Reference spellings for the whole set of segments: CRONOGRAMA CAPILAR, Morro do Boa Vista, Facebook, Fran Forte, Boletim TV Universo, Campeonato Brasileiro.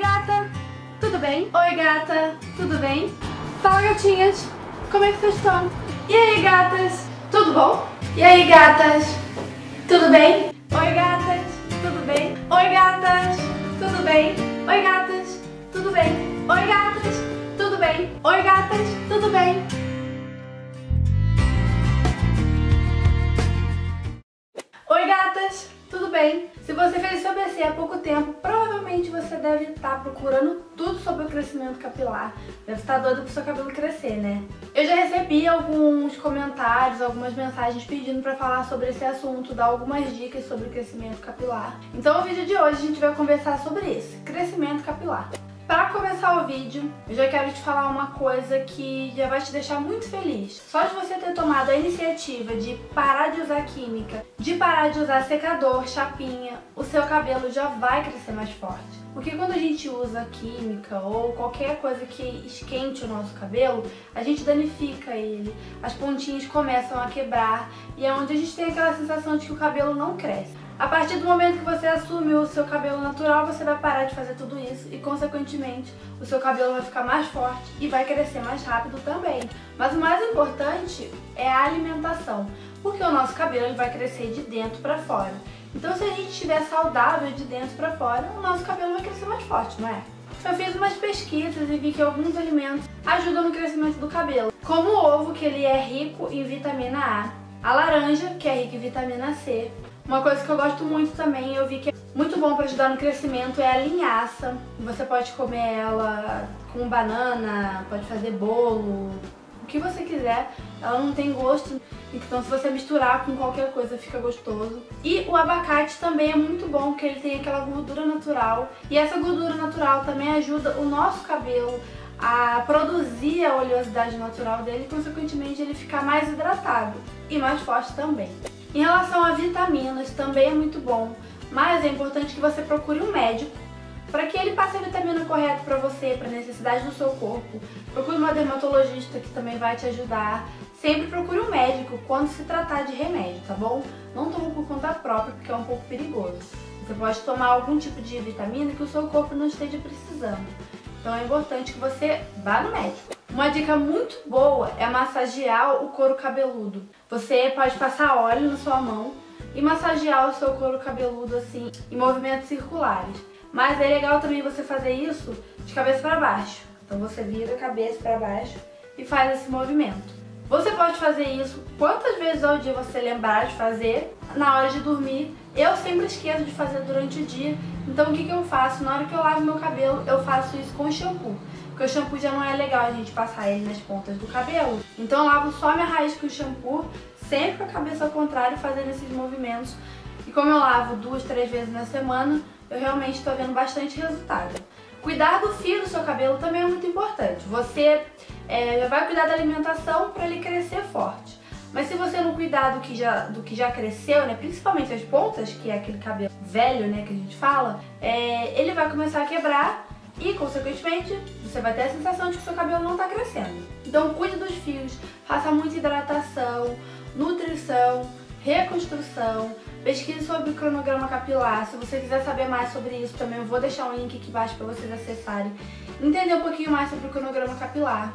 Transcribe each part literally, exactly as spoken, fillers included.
gata, tudo bem? Oi gata, tudo bem? Fala gatinhas, como é que vocês estão? E aí gatas, tudo bom? E aí gatas, tudo bem? Oi gatas, tudo bem? Oi gatas, tudo bem? Oi gatas, tudo bem? Oi gatas, tudo bem? Oi gatas, tudo bem? Oi gatas, tudo bem? Se você fez seu B C há pouco tempo, provavelmente você deve estar procurando tudo sobre o crescimento capilar. Deve estar doida pro seu cabelo crescer, né? Eu já recebi alguns comentários, algumas mensagens pedindo pra falar sobre esse assunto, dar algumas dicas sobre crescimento capilar. Então no vídeo de hoje a gente vai conversar sobre isso, crescimento capilar. Para começar o vídeo, eu já quero te falar uma coisa que já vai te deixar muito feliz. Só de você ter tomado a iniciativa de parar de usar química, de parar de usar secador, chapinha, o seu cabelo já vai crescer mais forte. Porque quando a gente usa química ou qualquer coisa que esquente o nosso cabelo, a gente danifica ele, as pontinhas começam a quebrar e é onde a gente tem aquela sensação de que o cabelo não cresce. A partir do momento que você assume o seu cabelo natural, você vai parar de fazer tudo isso e, consequentemente, o seu cabelo vai ficar mais forte e vai crescer mais rápido também. Mas o mais importante é a alimentação, porque o nosso cabelo ele vai crescer de dentro para fora. Então, se a gente estiver saudável de dentro para fora, o nosso cabelo vai crescer mais forte, não é? Eu fiz umas pesquisas e vi que alguns alimentos ajudam no crescimento do cabelo, como o ovo, que ele é rico em vitamina A, a laranja, que é rica em vitamina C. Uma coisa que eu gosto muito também, eu vi que é muito bom para ajudar no crescimento, é a linhaça. Você pode comer ela com banana, pode fazer bolo, o que você quiser. Ela não tem gosto, então se você misturar com qualquer coisa fica gostoso. E o abacate também é muito bom, porque ele tem aquela gordura natural. E essa gordura natural também ajuda o nosso cabelo a produzir a oleosidade natural dele e, consequentemente, ele ficar mais hidratado e mais forte também. Em relação a vitaminas, também é muito bom, mas é importante que você procure um médico para que ele passe a vitamina correta para você, para a necessidade do seu corpo. Procure uma dermatologista que também vai te ajudar. Sempre procure um médico quando se tratar de remédio, tá bom? Não tome por conta própria, porque é um pouco perigoso. Você pode tomar algum tipo de vitamina que o seu corpo não esteja precisando. Então é importante que você vá no médico. Uma dica muito boa é massagear o couro cabeludo. Você pode passar óleo na sua mão e massagear o seu couro cabeludo assim, em movimentos circulares. Mas é legal também você fazer isso de cabeça para baixo. Então você vira a cabeça para baixo e faz esse movimento. Você pode fazer isso quantas vezes ao dia você lembrar de fazer na hora de dormir. Eu sempre esqueço de fazer durante o dia, então o que, que eu faço? Na hora que eu lavo meu cabelo, eu faço isso com shampoo. Porque o shampoo já não é legal a gente passar ele nas pontas do cabelo. Então eu lavo só minha raiz com o shampoo, sempre com a cabeça ao contrário, fazendo esses movimentos. E como eu lavo duas, três vezes na semana, eu realmente estou vendo bastante resultado. Cuidar do fio do seu cabelo também é muito importante. Você é, vai cuidar da alimentação para ele crescer forte. Mas se você não cuidar do que já, do que já cresceu, né, principalmente as pontas, que é aquele cabelo velho, né, que a gente fala, é, ele vai começar a quebrar e, consequentemente, você vai ter a sensação de que o seu cabelo não está crescendo. Então cuide dos fios, faça muita hidratação, nutrição, reconstrução. Pesquise sobre o cronograma capilar. Se você quiser saber mais sobre isso também, eu vou deixar um link aqui embaixo para vocês acessarem. Entender um pouquinho mais sobre o cronograma capilar.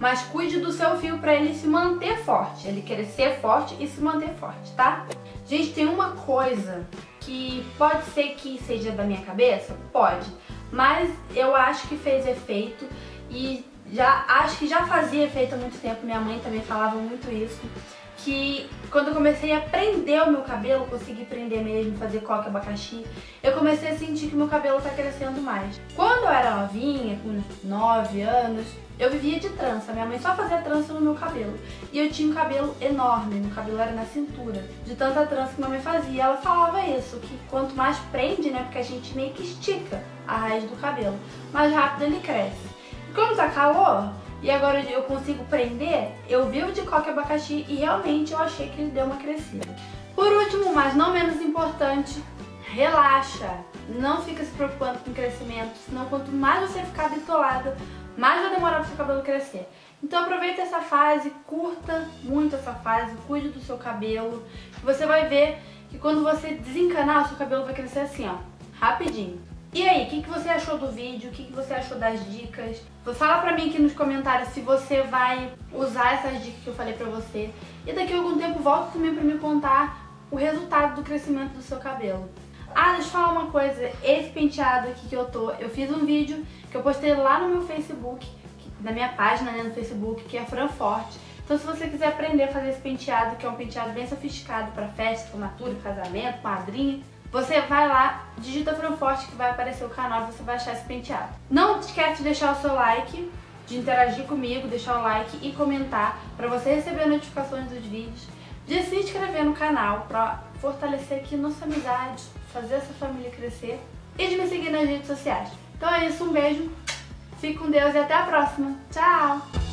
Mas cuide do seu fio para ele se manter forte, ele crescer forte e se manter forte, tá? Gente, tem uma coisa que pode ser que seja da minha cabeça? Pode. Mas eu acho que fez efeito e já acho que já fazia efeito há muito tempo. Minha mãe também falava muito isso. Que quando eu comecei a prender o meu cabelo, consegui prender mesmo, fazer coque, abacaxi, eu comecei a sentir que meu cabelo tá crescendo mais. Quando eu era novinha, com nove anos, eu vivia de trança. Minha mãe só fazia trança no meu cabelo. E eu tinha um cabelo enorme, meu cabelo era na cintura, de tanta trança que minha mãe fazia. Ela falava isso, que quanto mais prende, né, porque a gente meio que estica a raiz do cabelo, mais rápido ele cresce. E quando tá calor, e agora eu consigo prender, eu vivo de coque abacaxi e realmente eu achei que ele deu uma crescida. Por último, mas não menos importante, relaxa. Não fica se preocupando com o crescimento, senão quanto mais você ficar bitolada, mais vai demorar para o seu cabelo crescer. Então aproveita essa fase, curta muito essa fase, cuide do seu cabelo. Você vai ver que quando você desencanar, o seu cabelo vai crescer assim, ó, rapidinho. E aí, o que, que você achou do vídeo? O que, que você achou das dicas? Fala pra mim aqui nos comentários se você vai usar essas dicas que eu falei pra você. E daqui a algum tempo volta também pra me contar o resultado do crescimento do seu cabelo. Ah, deixa eu falar uma coisa. Esse penteado aqui que eu tô, eu fiz um vídeo que eu postei lá no meu Facebook, na minha página, né, no Facebook, que é Fran Forte. Então se você quiser aprender a fazer esse penteado, que é um penteado bem sofisticado pra festa, formatura, casamento, madrinha, você vai lá, digita Fran Forte que vai aparecer o canal e você vai achar esse penteado. Não esquece de deixar o seu like, de interagir comigo, deixar o like e comentar para você receber notificações dos vídeos, de se inscrever no canal para fortalecer aqui nossa amizade, fazer essa família crescer e de me seguir nas redes sociais. Então é isso, um beijo, fique com Deus e até a próxima. Tchau!